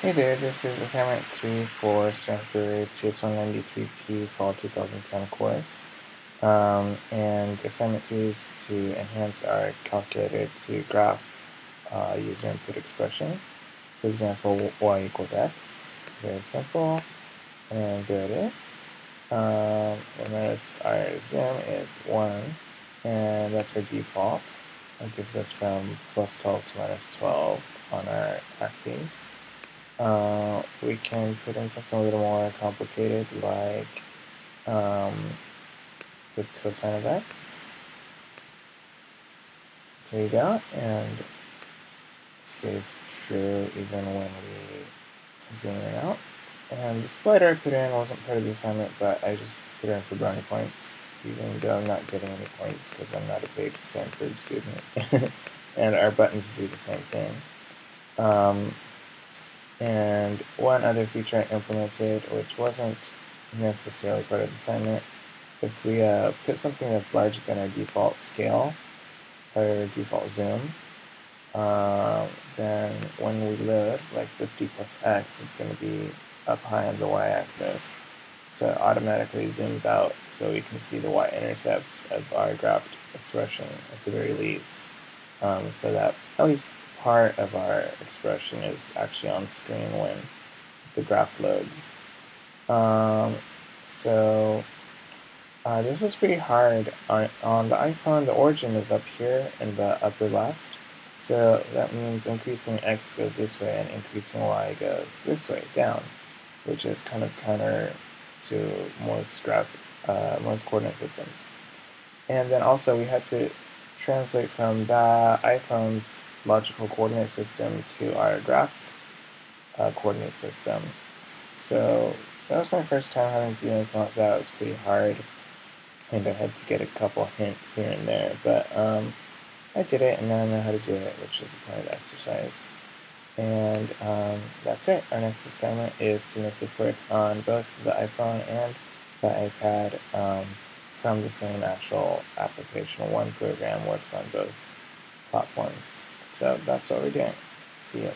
Hey there, this is assignment 3 for Stanford CS193P Fall 2010 course. And assignment 3 is to enhance our calculator to graph user input expression. For example, y equals x. Very simple. And there it is. And notice our zoom is 1, and that's our default. That gives us from plus 12 to minus 12 on our axes. We can put in something a little more complicated, like the cosine of x. There you go, and it stays true even when we zoom it out. And the slider I put in wasn't part of the assignment, but I just put in for brownie points, even though I'm not getting any points because I'm not a big Stanford student. And our buttons do the same thing. And one other feature I implemented, which wasn't necessarily part of the assignment, if we put something that's larger than our default scale, or default zoom, then when we load, like 50 plus x, it's going to be up high on the y-axis. So it automatically zooms out so we can see the y-intercept of our graphed expression at the very least, so that at least part of our expression is actually on screen when the graph loads. This was pretty hard. On the iPhone, the origin is up here in the upper left, so that means increasing x goes this way and increasing y goes this way, down, which is kind of counter to most coordinate systems. And then also we had to translate from the iPhone's logical coordinate system to our graph coordinate system. So that was my first time having to do anything like that. It was pretty hard, and I had to get a couple hints here and there, but I did it, and now I know how to do it, which is the point of the exercise. And that's it. Our next assignment is to make this work on both the iPhone and the iPad from the same actual application. One program works on both platforms. So that's what we're doing. See you.